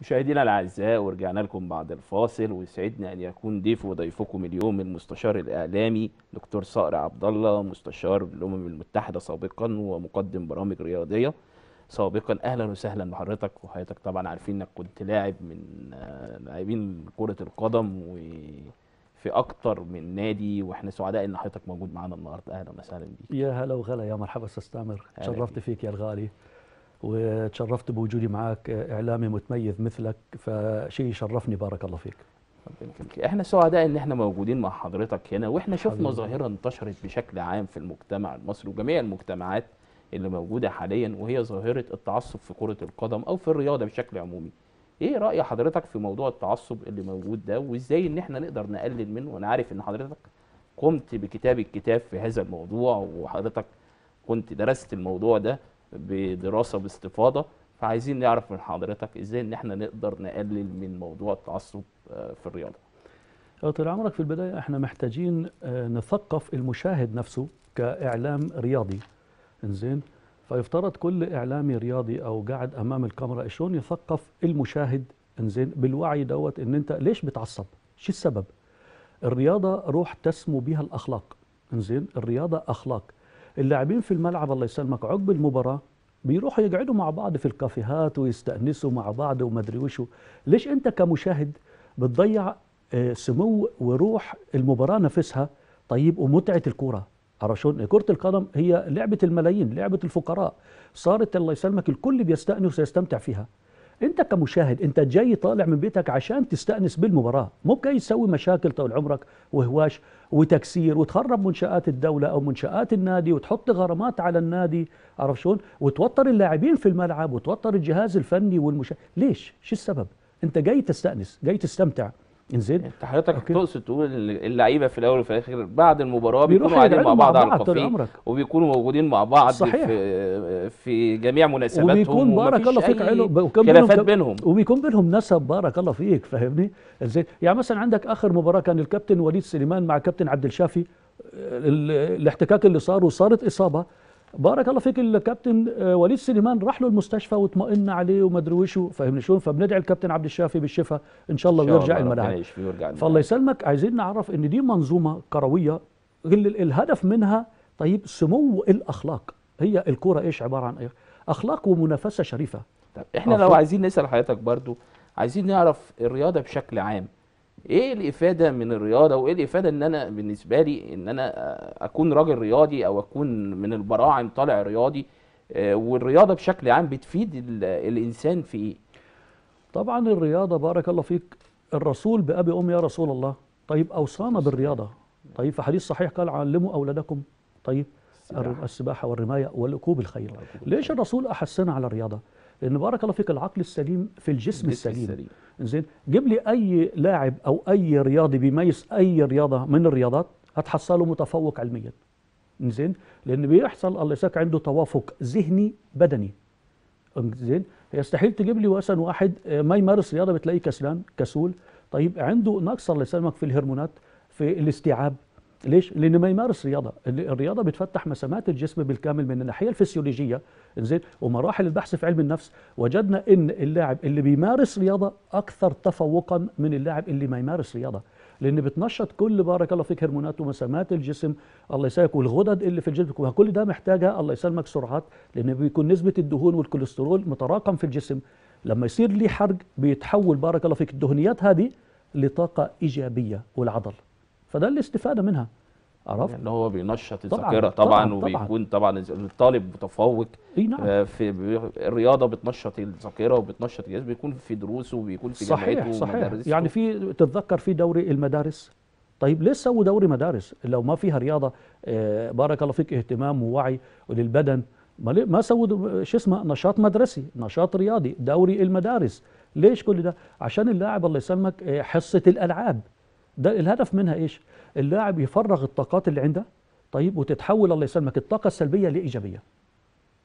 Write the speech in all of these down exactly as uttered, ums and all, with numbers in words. مشاهدينا الاعزاء، ورجعنا لكم بعد الفاصل، ويسعدنا ان يكون ضيف وضيفكم اليوم المستشار الاعلامي دكتور صقر عبد الله، مستشار الامم المتحده سابقا ومقدم برامج رياضيه سابقا. اهلا وسهلا بحضرتك، وحضرتك طبعا عارفين انك كنت لاعب من لاعبين كره القدم وفي اكتر من نادي، واحنا سعداء ان حضرتك موجود معانا النهارده. اهلا وسهلا بيك. يا هلا وغلا، يا مرحبا استاذ تامر، تشرفت فيك يا الغالي، وتشرفت بوجودي معاك. اعلامي متميز مثلك، فشيء يشرفني. بارك الله فيك. احنا سعداء ان احنا موجودين مع حضرتك هنا، واحنا شفنا ظاهره انتشرت بشكل عام في المجتمع المصري وجميع المجتمعات اللي موجوده حاليا، وهي ظاهره التعصب في كره القدم او في الرياضه بشكل عمومي. ايه راي حضرتك في موضوع التعصب اللي موجود ده، وازاي ان احنا نقدر نقلل منه؟ وانا عارف ان حضرتك قمت بكتاب الكتاب في هذا الموضوع، وحضرتك كنت درست الموضوع ده بدراسه باستفاضه، فعايزين نعرف من حضرتك ازاي ان احنا نقدر نقلل من موضوع التعصب في الرياضه. طول عمرك. في البدايه احنا محتاجين نثقف المشاهد نفسه كاعلام رياضي. انزين، فيفترض كل اعلامي رياضي او قاعد امام الكاميرا شلون يثقف المشاهد انزين بالوعي دوت ان انت ليش بتعصب؟ شو السبب؟ الرياضه روح تسمو بها الاخلاق. انزين، الرياضه اخلاق. اللاعبين في الملعب الله يسلمك عقب المباراه بيروحوا يقعدوا مع بعض في الكافيهات ويستأنسوا مع بعض وما ادري وشو. ليش انت كمشاهد بتضيع سمو وروح المباراه نفسها؟ طيب، ومتعه الكوره. عرفشون كره القدم هي لعبه الملايين، لعبه الفقراء، صارت الله يسلمك الكل بيستأنس ويستمتع فيها. انت كمشاهد انت جاي طالع من بيتك عشان تستأنس بالمباراه، مو جاي تسوي مشاكل طول عمرك وهواش وتكسير وتخرب منشآت الدولة أو منشآت النادي وتحط غرامات على النادي. عرف شلون؟ وتوتر اللاعبين في الملعب وتوتر الجهاز الفني والمشاهد. ليش؟ شو السبب؟ أنت جاي تستأنس، جاي تستمتع. انزين، أنت حضرتك تقصد تقول اللعيبة في الأول وفي الآخر بعد المباراة بيكونوا قاعدين مع بعض على الكافيه، وبيكونوا موجودين مع بعض صحيح. في في جميع مناسباتهم، وبيكون بارك الله فيك خلافات بينهم، وبيكون بينهم نسب. بارك الله فيك، فاهمني؟ انزين، يعني مثلا عندك آخر مباراة كان الكابتن وليد سليمان مع كابتن عبد الشافي، الاحتكاك اللي صار وصارت إصابة. بارك الله فيك، الكابتن وليد سليمان راح له المستشفى واطمئن عليه وما ادري وشو، فاهمني شلون؟ فبندعي الكابتن عبد الشافي بالشفاء ان شاء الله ويرجع الملاعب. فالله يسلمك، عايزين نعرف ان دي منظومه كرويه الهدف منها طيب سمو الاخلاق. هي الكوره ايش عباره عن؟ ايه؟ اخلاق ومنافسه شريفه. طب احنا أخلاق. لو عايزين نسال حضرتك برضو، عايزين نعرف الرياضه بشكل عام، ايه الافاده من الرياضه، وايه الافاده ان انا بالنسبه لي ان انا اكون راجل رياضي او اكون من البراعم طالع رياضي؟ والرياضه بشكل عام بتفيد الانسان في ايه؟ طبعا الرياضه بارك الله فيك، الرسول بأبي أم يا رسول الله طيب اوصانا بالرياضه. طيب في حديث صحيح قال علموا اولادكم طيب السباحه, السباحة والرمايه وركوب الخيل. ليش الرسول احسنا على الرياضه؟ لأن بارك الله فيك العقل السليم في الجسم السليم. السليم. زين، جيب لي أي لاعب أو أي رياضي بيميز أي رياضة من الرياضات هتحصله متفوق علميا. زين، لأن بيحصل الله يساك عنده توافق ذهني بدني. زين، يستحيل تجيب لي مثلا واحد ما يمارس رياضة بتلاقيه كسلان كسول، طيب عنده نقص الله يسلمك في الهرمونات في الاستيعاب. ليش؟ لأنه ما يمارس رياضة. الرياضة بتفتح مسامات الجسم بالكامل من الناحية الفسيولوجية، انزين، ومراحل البحث في علم النفس، وجدنا إن اللاعب اللي بيمارس رياضة أكثر تفوقا من اللاعب اللي ما يمارس رياضة، لأن بتنشط كل بارك الله فيك هرمونات ومسامات الجسم، الله يسلمك، والغدد اللي في الجسم، وكل ده محتاجها الله يسلمك سرعات، لأن بيكون نسبة الدهون والكوليسترول متراكم في الجسم، لما يصير ليه حرق بيتحول بارك الله فيك الدهنيات هذه لطاقة إيجابية والعضل. فده الاستفاده منها. عرفت؟ يعني هو بينشط الذاكره طبعا, طبعا, طبعاً وبيكون طبعا الطالب متفوق. اي نعم. آه في الرياضه بتنشط الذاكره وبتنشط الجسم، بيكون في دروسه وبيكون في جامعته ومدارسه. يعني في تتذكر في دوري المدارس، طيب ليه سووا دوري مدارس لو ما فيها رياضه؟ آه بارك الله فيك اهتمام ووعي للبدن، ما سووا شو اسمه نشاط مدرسي، نشاط رياضي، دوري المدارس. ليش كل ده؟ عشان اللاعب الله يسلمك حصه الالعاب، ده الهدف منها ايش؟ اللاعب يفرغ الطاقات اللي عنده طيب وتتحول الله يسلمك الطاقه السلبيه لايجابيه.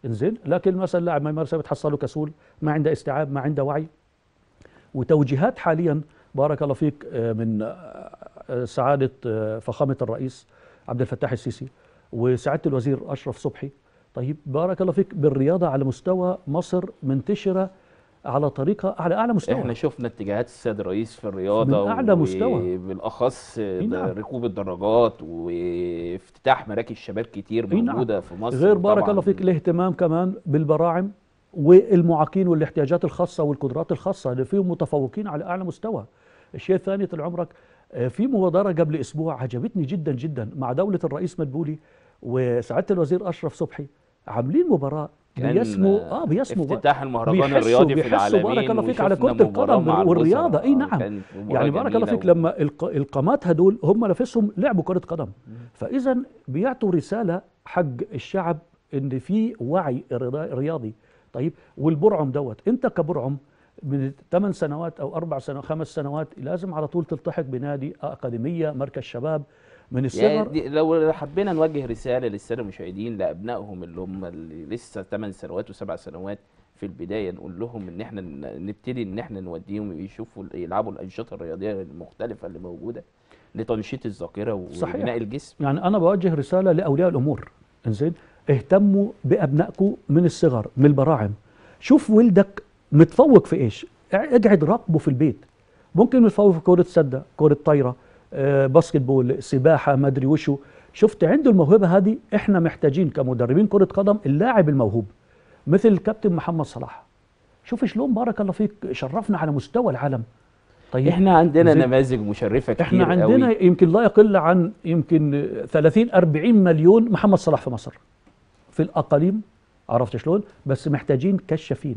انزين، لكن مثلا اللاعب ما يمارسها بتحصله كسول، ما عنده استيعاب، ما عنده وعي. وتوجيهات حاليا بارك الله فيك من سعاده فخامه الرئيس عبد الفتاح السيسي وسعاده الوزير اشرف صبحي، طيب بارك الله فيك بالرياضه على مستوى مصر منتشره على طريقه على اعلى مستوى. احنا شفنا اتجاهات السيد الرئيس في الرياضه من اعلى مستوى، وبالاخص ركوب الدراجات وافتتاح مراكز شباب كتير موجوده في مصر. غير بارك الله فيك الاهتمام كمان بالبراعم والمعاقين والاحتياجات الخاصه والقدرات الخاصه اللي فيهم متفوقين على اعلى مستوى. الشيء الثاني طول عمرك، في مبادره قبل اسبوع عجبتني جدا جدا مع دوله الرئيس مدبولي وسعاده الوزير اشرف صبحي، عاملين مباراه بيسموا اه بيسموا افتتاح المهرجان الرياضي في العالمين، بارك الله فيك على كرة القدم والرياضه. اي نعم، يعني بارك الله فيك لما القامات هدول هم نفسهم لعبوا كرة قدم، فاذا بيعطوا رساله حق الشعب ان في وعي رياضي. طيب والبرعم دوت، انت كبرعم من ثمان سنوات او اربع سنوات خمس سنوات لازم على طول تلتحق بنادي، اكاديميه، مركز شباب من الصغر. يعني لو حبينا نوجه رساله للساده المشاهدين لابنائهم اللي هم اللي لسه ثمان سنوات وسبع سنوات في البدايه، نقول لهم ان احنا نبتدي ان احنا نوديهم يشوفوا يلعبوا الانشطه الرياضيه المختلفه اللي موجوده لتنشيط الذاكره وبناء الجسم. يعني انا بوجه رساله لاولياء الامور، انزين اهتموا بابنائكم من الصغر، من البراعم. شوف ولدك متفوق في ايش، اقعد راقبه في البيت. ممكن متفوق في كره سده، كره طايره، أه باسكت بول، سباحه، ما ادري وشو، شفت عنده الموهبه هذه. احنا محتاجين كمدربين كره قدم اللاعب الموهوب مثل الكابتن محمد صلاح. شوف شلون بارك الله فيك شرفنا على مستوى العالم. طيب احنا عندنا نماذج مشرفه كتير، احنا عندنا قوي. يمكن لا يقل عن يمكن ثلاثين أربعين مليون محمد صلاح في مصر في الاقاليم، عرفت شلون؟ بس محتاجين كشافين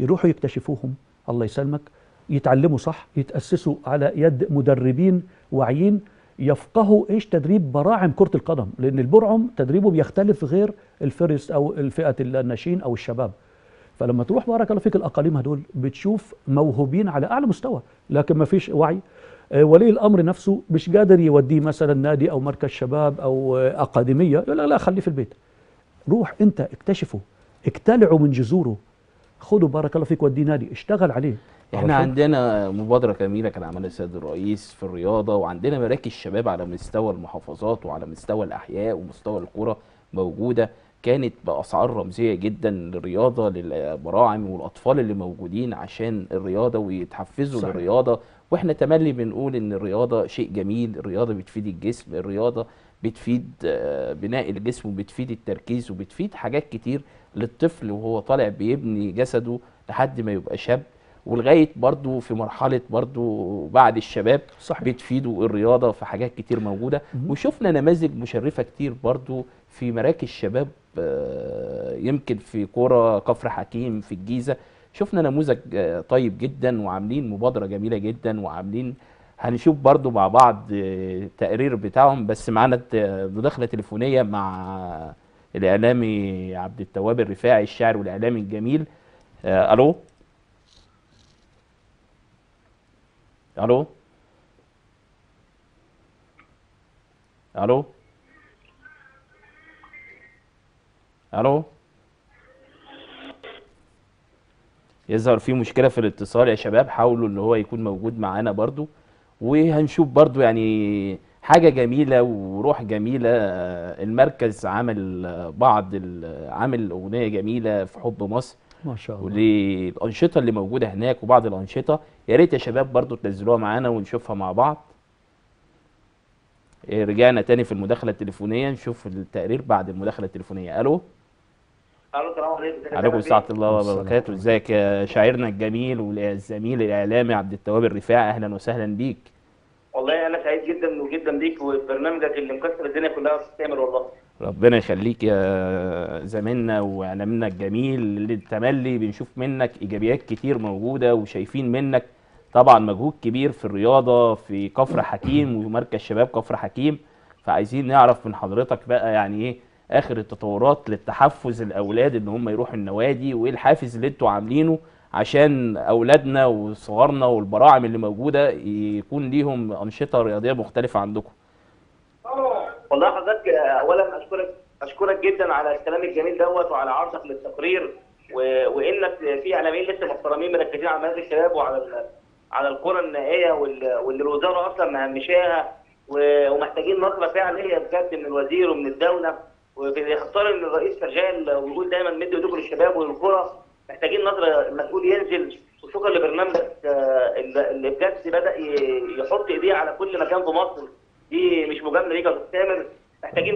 يروحوا يكتشفوهم، الله يسلمك، يتعلموا صح، يتأسسوا على يد مدربين واعيين يفقهوا ايش تدريب براعم كرة القدم، لأن البرعم تدريبه بيختلف غير الفرس أو الفئة الناشئين أو الشباب. فلما تروح بارك الله فيك الأقاليم هدول بتشوف موهوبين على أعلى مستوى، لكن ما فيش وعي. ولي الأمر نفسه مش قادر يوديه مثلا نادي أو مركز شباب أو أكاديمية، لا لا خليه في البيت. روح أنت اكتشفه، اكتلعه من جذوره، خده بارك الله فيك وديه نادي، اشتغل عليه. احنا عندنا مبادره جميله كان عملها السيد الرئيس في الرياضه، وعندنا مراكز شباب على مستوى المحافظات وعلى مستوى الاحياء ومستوى القرى موجوده، كانت باسعار رمزيه جدا للرياضه للبراعم والاطفال اللي موجودين عشان الرياضه ويتحفزوا للرياضه. واحنا تملي بنقول ان الرياضه شيء جميل، الرياضه بتفيد الجسم، الرياضه بتفيد بناء الجسم وبتفيد التركيز وبتفيد حاجات كتير للطفل وهو طالع بيبني جسده لحد ما يبقى شاب، ولغايه برضو في مرحله برضو بعد الشباب. صحيح. بتفيدوا الرياضه في حاجات كتير موجوده. مم. وشفنا نماذج مشرفه كتير برضو في مراكز شباب، يمكن في قرى كفر حكيم في الجيزه شفنا نموذج طيب جدا، وعاملين مبادره جميله جدا، وعاملين هنشوف برضو مع بعض تقرير بتاعهم. بس معانا مداخله تليفونيه مع الاعلامي عبد التواب الرفاعي، الشاعر والاعلامي الجميل. الو الو الو الو، يظهر في مشكله في الاتصال يا شباب، حاولوا ان هو يكون موجود معانا برضو، وهنشوف برضو يعني حاجه جميله وروح جميله. المركز عمل بعض عمل اغنيه جميله في حب مصر ما شاء الله، والانشطه اللي موجوده هناك وبعض الانشطه، يا ريت يا شباب برضو تنزلوها معانا ونشوفها مع بعض. رجعنا تاني في المداخله التليفونيه، نشوف التقرير بعد المداخله التليفونيه. الو الو، السلام عليكم. وعليكم سلام الله وبركاته. ازيك يا شاعرنا الجميل والزميل الاعلامي عبد التواب الرفاعي، اهلا وسهلا بيك. والله انا سعيد جدا وجدا بيك وبرنامجك اللي مكسر الدنيا كلها بتستعمل والله. ربنا يخليك يا زميلنا واعلامنا الجميل اللي التملي بنشوف منك ايجابيات كتير موجوده، وشايفين منك طبعا مجهود كبير في الرياضه في كفر حكيم ومركز شباب كفر حكيم، فعايزين نعرف من حضرتك بقى يعني ايه اخر التطورات للتحفز الاولاد ان هم يروحوا النوادي، وايه الحافز اللي انتوا عاملينه عشان اولادنا وصغارنا والبراعم اللي موجوده يكون ليهم انشطه رياضيه مختلفه عندكم. والله حضرتك اولا اشكرك اشكرك جدا على الكلام الجميل دوت وعلى عرضك للتقرير، وانك في اعلاميين لسه محترمين مركزين على مراكز الشباب وعلى على القرى النائيه واللي الوزاره اصلا مهمشاها، ومحتاجين نظره فعليه بجد من الوزير ومن الدوله، وبيختار ان الرئيس شغال ويقول دايما مد ايديكم للشباب والقرى، محتاجين نظره، المسؤول ينزل خصوصا اللي برنامج الجدسي بدا يحط ايديه على كل مكان في مصر. دي مش مجامله ليك يا استاذ تامر، محتاجين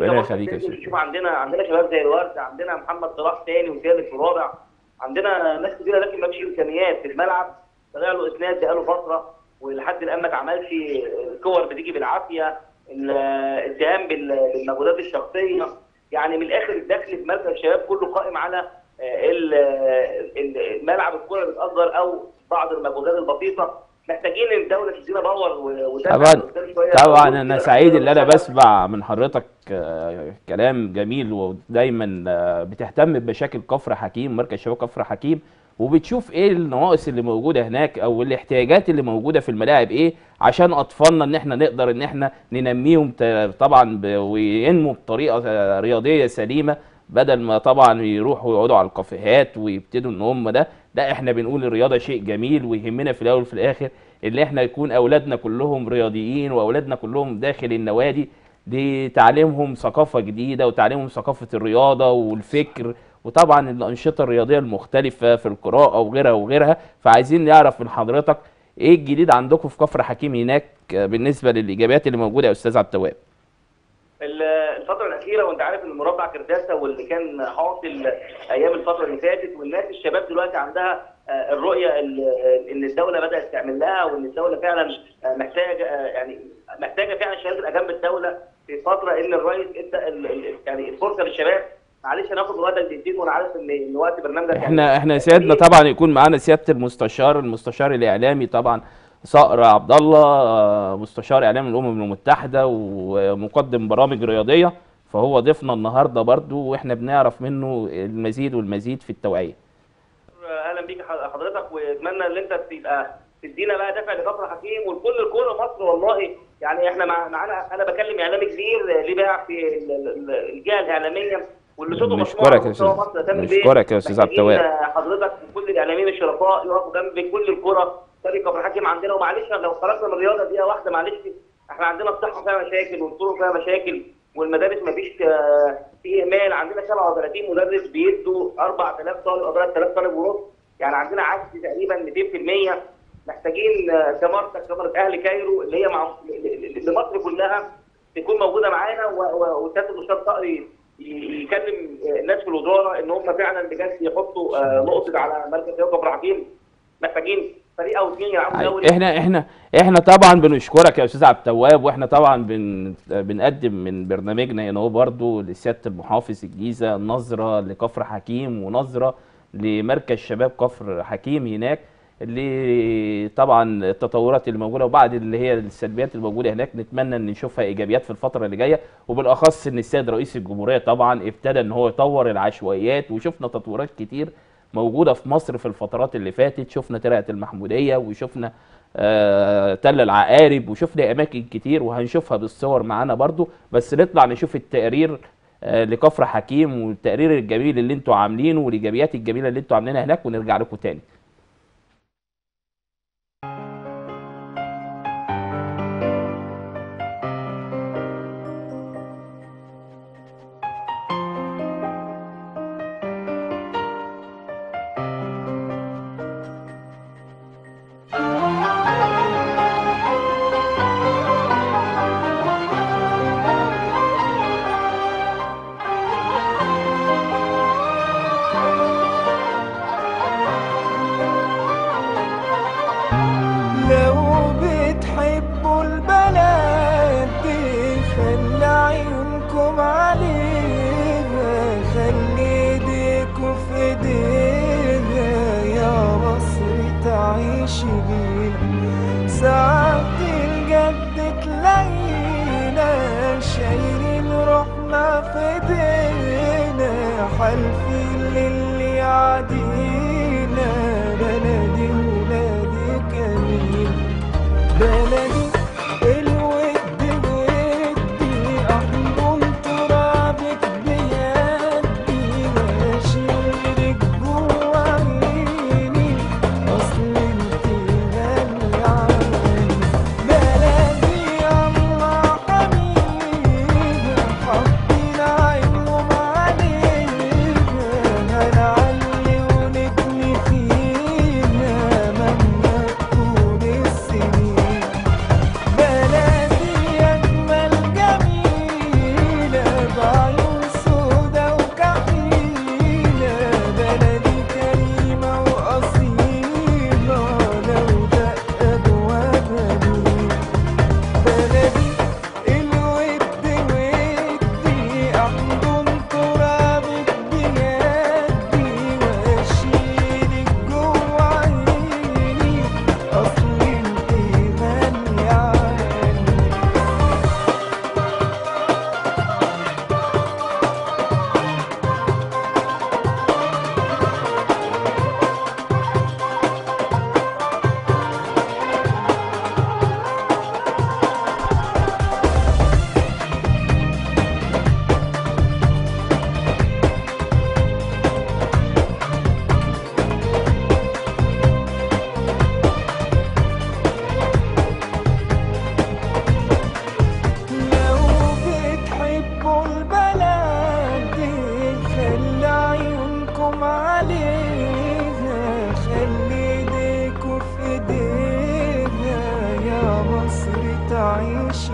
نشوف عندنا عندنا شباب زي الورد، عندنا محمد صلاح ثاني وثالث ورابع، عندنا ناس كتيره لكن ما فيش امكانيات في الملعب. طلع له اسناد بقاله فتره ولحد الان ما اتعملش، الكور بتيجي بالعافيه، الاتهام بالمجهودات الشخصيه. يعني من الاخر الدخل في مركز الشباب كله قائم على الملعب الكره اللي بتأجر او بعض المجهودات البسيطه. محتاجين ان الدوله تدينا باور وتدعم طبعا طبعا. انا سعيد ان انا بسمع من حضرتك كلام جميل، ودايما بتهتم بمشاكل كفر حكيم، مركز شباب كفر حكيم، وبتشوف ايه النواقص اللي موجوده هناك او الاحتياجات اللي موجوده في الملاعب ايه عشان اطفالنا ان احنا نقدر ان احنا ننميهم طبعا وينموا بطريقه رياضيه سليمه، بدل ما طبعا يروحوا يقعدوا على الكافيهات ويبتدوا ان هم ده لا. احنا بنقول الرياضه شيء جميل، ويهمنا في الاول وفي الاخر اللي احنا يكون اولادنا كلهم رياضيين واولادنا كلهم داخل النوادي دي، تعليمهم ثقافه جديده وتعليمهم ثقافه الرياضه والفكر، وطبعا الانشطه الرياضيه المختلفه في القراءه وغيرها وغيرها. فعايزين نعرف من حضرتك ايه الجديد عندكم في كفر حكيم هناك بالنسبه للايجابيات اللي موجوده يا استاذ عبد التواب؟ الفتره الاخيره وانت عارف ان مربع كرداسه واللي كان حاصل ايام الفتره اللي فاتت، والناس الشباب دلوقتي عندها الرؤيه ان الدوله بدات تعمل لها، وان الدوله فعلا محتاجه يعني محتاجه فعلا شهاده الاجانب. الدوله في فتره ان الرئيس يعني الفرصه للشباب. معلش هناخد وقت دقيقتين وانا عارف ان الوقت برنامجك احنا يعني احنا سيادنا طبعا يكون معانا سياده المستشار المستشار الاعلامي طبعا صقر عبد الله، مستشار اعلام الامم المتحده ومقدم برامج رياضيه، فهو ضيفنا النهارده برده واحنا بنعرف منه المزيد والمزيد في التوعيه. اهلا بيك حضرتك، واتمنى ان انت تبقى تدينا بقى دفع لكفر حكيم ولكل الكوره مصر. والله يعني احنا معانا، انا بكلم اعلامي كبير ليه بقى في الجهه الاعلاميه واللي صوته مشكورك يا استاذ عبد التواب. حضرتك وكل الاعلاميين الشرفاء يقفوا جنب كل الكوره. طريق كفر حكيم عندنا، ومعلش لو خرجنا من الرياضه دقيقه واحده معلش، احنا عندنا الصحه فيها مشاكل والطرق فيها مشاكل والمدارس مفيش في اهمال. عندنا سبعة وثلاثين مدرس بيدوا أربعة آلاف طالب او ثلاثة آلاف طالب ونص، يعني عندنا عجز تقريبا مئتين في المية. محتاجين كمارتك كمره اهل كايرو اللي هي مع اللي مصر كلها تكون موجوده معانا، وسياده المستشار صقر يكلم الناس في الوزاره ان هم فعلا بجد يحطوا نقطه على مركز كفر حكيم. محتاجين فريق او اثنين يلعبوا دوري. احنا احنا احنا طبعا بنشكرك يا استاذ عبد التواب، واحنا طبعا بن بنقدم من برنامجنا هنا هو برضه لسياده المحافظ الجيزه نظره لكفر حكيم ونظره لمركز شباب كفر حكيم هناك، اللي طبعا التطورات اللي موجوده وبعد اللي هي السلبيات الموجوده هناك نتمنى ان نشوفها ايجابيات في الفتره اللي جايه، وبالاخص ان السيد رئيس الجمهوريه طبعا ابتدى ان هو يطور العشوائيات، وشفنا تطورات كتير موجوده في مصر في الفترات اللي فاتت. شفنا ترعه المحموديه، وشفنا آه تل العقارب، وشفنا اماكن كتير وهنشوفها بالصور معانا برضو. بس نطلع نشوف التقرير آه لكفر حكيم والتقرير الجميل اللي انتوا عاملينه والايجابيات الجميله اللي انتوا عاملينها هناك، ونرجع لكم تاني.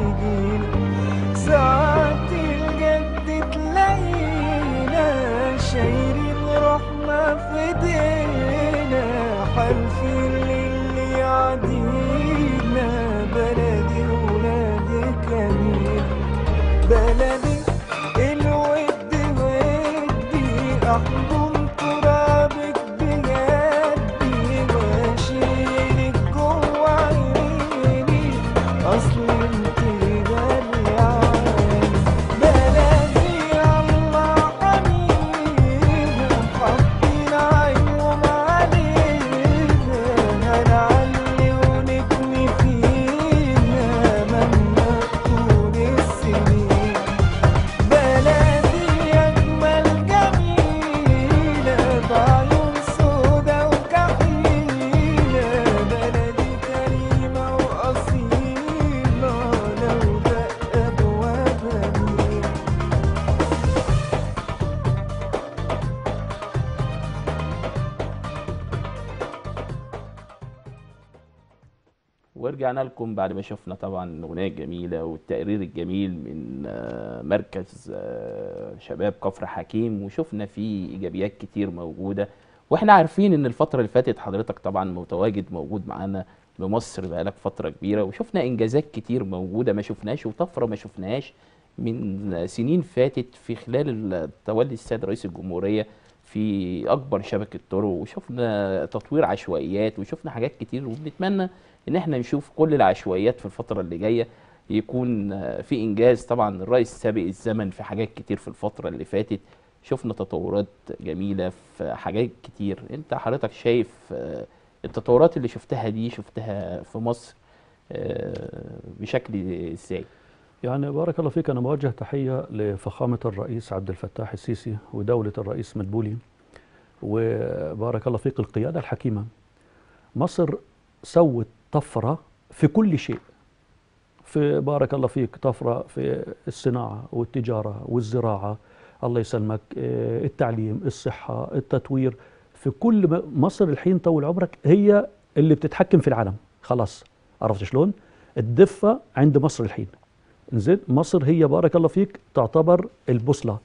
تجيلك ساعات الجد تلاقينا شايرين رحمة في ايدينا حالفين للي يعدينا. بلدي ولادي كمين بلدي الود ودي أحبك رجعنا لكم بعد ما شفنا طبعا الاغنيه الجميله والتقرير الجميل من مركز شباب كفر حكيم، وشفنا فيه ايجابيات كتير موجوده، واحنا عارفين ان الفتره اللي فاتت حضرتك طبعا متواجد موجود معانا بمصر بقالك فتره كبيره، وشفنا انجازات كتير موجوده ما شفناهاش وطفره ما شفناهاش من سنين فاتت في خلال تولي السيد رئيس الجمهوريه في اكبر شبكه طرق، وشفنا تطوير عشوائيات وشفنا حاجات كتير، وبنتمنى ان احنا نشوف كل العشوائيات في الفتره اللي جايه يكون في انجاز. طبعا الرئيس سابق الزمن في حاجات كتير في الفتره اللي فاتت، شفنا تطورات جميله في حاجات كتير. انت حضرتك شايف التطورات اللي شفتها دي شفتها في مصر بشكل ازاي؟ يعني بارك الله فيك، انا بوجه تحيه لفخامه الرئيس عبد الفتاح السيسي ودوله الرئيس مدبولي، وبارك الله فيك القياده الحكيمه. مصر سوت طفرة في كل شيء، في بارك الله فيك طفرة في الصناعة والتجارة والزراعة، الله يسلمك، التعليم، الصحة، التطوير، في كل مصر الحين طول عمرك هي اللي بتتحكم في العالم خلاص. عرفت شلون؟ الدفة عند مصر الحين، نزيد مصر هي بارك الله فيك تعتبر البوصلة.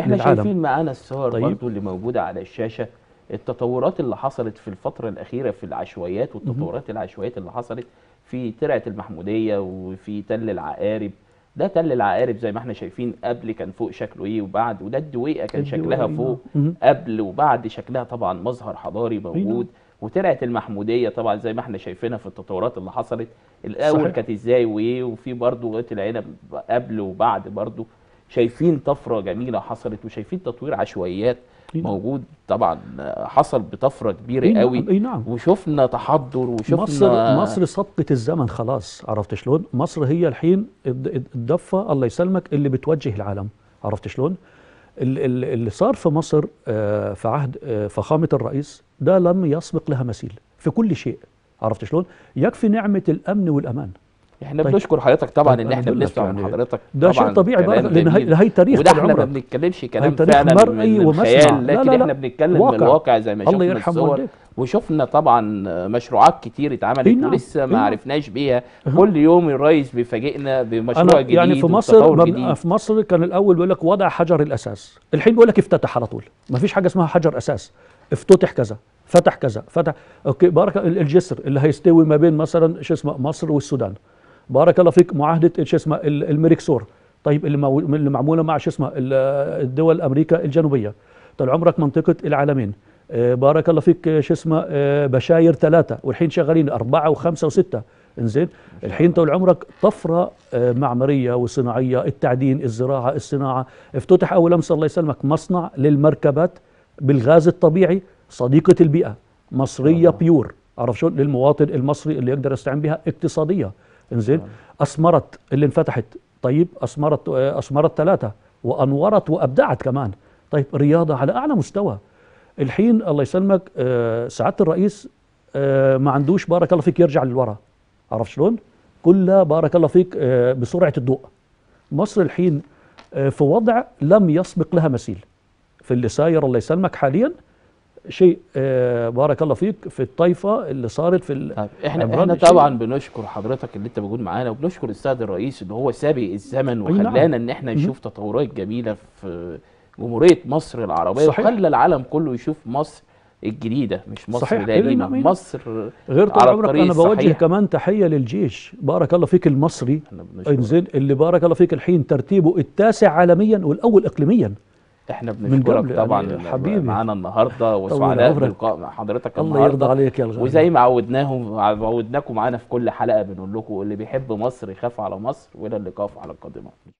احنا شايفين معانا الصور طيب. برضو اللي موجودة على الشاشة التطورات اللي حصلت في الفترة الأخيرة في العشوائيات، والتطورات العشوائيات اللي حصلت في ترعة المحمودية وفي تل العقارب. ده تل العقارب زي ما احنا شايفين قبل كان فوق شكله ايه وبعد، وده الدويقة كان شكلها فوق قبل وبعد شكلها طبعا مظهر حضاري موجود، وترعة المحمودية طبعا زي ما احنا شايفينها في التطورات اللي حصلت الأول كانت ازاي وايه، وفي برضه طلعنا قبل وبعد برضه شايفين طفرة جميلة حصلت، وشايفين تطوير عشوائيات موجود طبعا حصل بطفره كبيره إيه قوي. إيه نعم. وشفنا تحضر وشفنا مصر مصر سبقت الزمن خلاص. عرفت شلون؟ مصر هي الحين الضفه الله يسلمك اللي بتوجه العالم. عرفت شلون؟ اللي صار في مصر في عهد فخامه الرئيس ده لم يسبق لها مثيل في كل شيء. عرفت شلون؟ يكفي نعمه الامن والامان. احنا طيب. بنشكر حضرتك طبعا طيب ان احنا بنسمع من حضرتك ده شيء طبيعي بقى، لان هي تاريخ وده احنا ما بنتكلمش كلام فعلا من خيال، لكن لا لا لا. احنا بنتكلم واقع. من الواقع زي ما شفنا الصور، وشفنا طبعا مشروعات كتير اتعملت إيه ولسه إيه ما عرفناش بيها. أه. كل يوم الرئيس بيفاجئنا بمشروع جديد. يعني في مصر جديد. في مصر كان الاول بيقول لك وضع حجر الاساس، الحين بيقول لك افتتح على طول، ما فيش حاجه اسمها حجر اساس، افتتح كذا فتح كذا فتح. اوكي بارك الجسر اللي هيستوي ما بين مثلا شو اسمه مصر والسودان، بارك الله فيك معاهده شو اسمه الميركسور طيب اللي, مو... اللي معموله مع شو اسمه الدول امريكا الجنوبيه، طال عمرك منطقه العالمين، آه بارك الله فيك شو اسمه آه بشاير ثلاثه والحين شغالين اربعه وخمسه وسته. انزين الحين طول عمرك طفره آه معماريه وصناعيه، التعدين، الزراعه، الصناعه، افتتح اول امس الله يسلمك مصنع للمركبات بالغاز الطبيعي صديقة البيئة مصرية آه. بيور، عرف شو للمواطن المصري اللي يقدر يستعين بها اقتصادية. انزين آه. أثمرت اللي انفتحت طيب، أثمرت أثمرت ثلاثة وأنورت وأبدعت كمان. طيب رياضة على أعلى مستوى. الحين الله يسلمك آه سعادة الرئيس آه ما عندوش بارك الله فيك يرجع للورا. عرف شلون؟ كلها بارك الله فيك آه بسرعة الضوء. مصر الحين آه في وضع لم يسبق لها مثيل. في اللي ساير الله يسلمك حاليا شيء بارك الله فيك في الطائفه اللي صارت في طيب. احنا احنا طبعا بنشكر حضرتك اللي انت موجود معانا، وبنشكر السيد الرئيس ان هو سابق الزمن وخلانا ان احنا نشوف تطورات جميله في جمهوريه مصر العربيه، وخلى العالم كله يشوف مصر الجديده مش مصر القديمه، مصر غير. طول عمرك انا بوجه كمان تحيه للجيش، بارك الله فيك المصري انزل اللي بارك الله فيك الحين ترتيبه التاسع عالميا والاول اقليميا. احنا بنشكرك طبعا حبيبي معانا النهارده، وسعداء بلقاء مع حضرتك النهارده. الله يرضى عليك يا الغالي. وزي ما عودناهم عودناكم معانا في كل حلقه بنقول لكم اللي بيحب مصر يخاف على مصر، والى اللقاء في الحلقه القادمه.